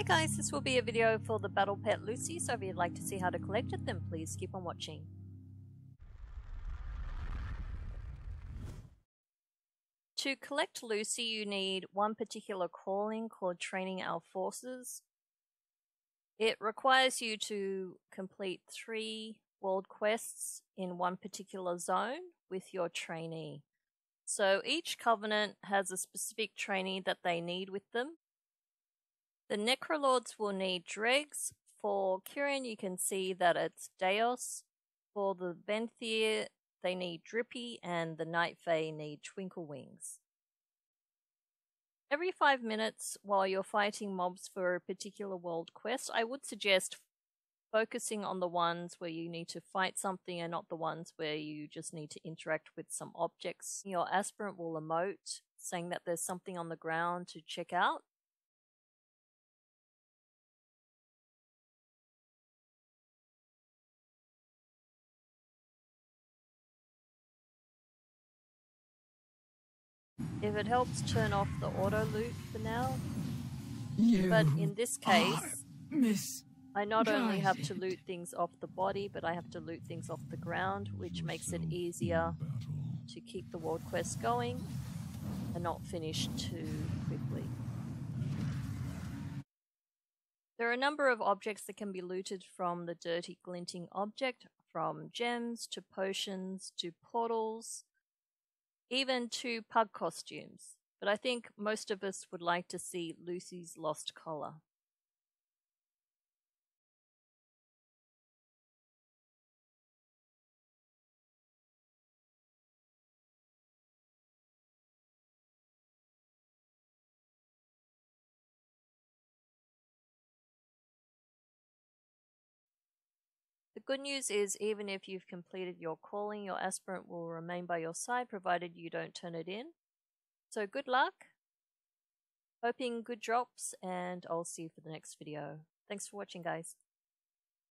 Hey guys, this will be a video for the Battle Pet Lucy, so if you'd like to see how to collect it, then please keep on watching. To collect Lucy, you need one particular calling called Training Our Forces. It requires you to complete 3 world quests in one particular zone with your trainee. So each Covenant has a specific trainee that they need with them. The Necrolords will need Dregs. For Kyrian, you can see that it's Deus. For the Venthyr, they need Drippy, and the Night Fae need Twinkle Wings. Every 5 minutes while you're fighting mobs for a particular world quest, I would suggest focusing on the ones where you need to fight something and not the ones where you just need to interact with some objects. Your aspirant will emote, saying that there's something on the ground to check out. If it helps, turn off the auto loop for now. But in this case, I not only have to loot things off the body, but I have to loot things off the ground, which makes it easier to keep the world quest going and not finish too quickly. There are a number of objects that can be looted from the dirty glinting object, from gems to potions to portals, even to pug costumes, but I think most of us would like to see Lucy's lost collar. The good news is, even if you've completed your calling, your aspirant will remain by your side, provided you don't turn it in. So good luck, hoping good drops, and I'll see you for the next video. Thanks for watching, guys.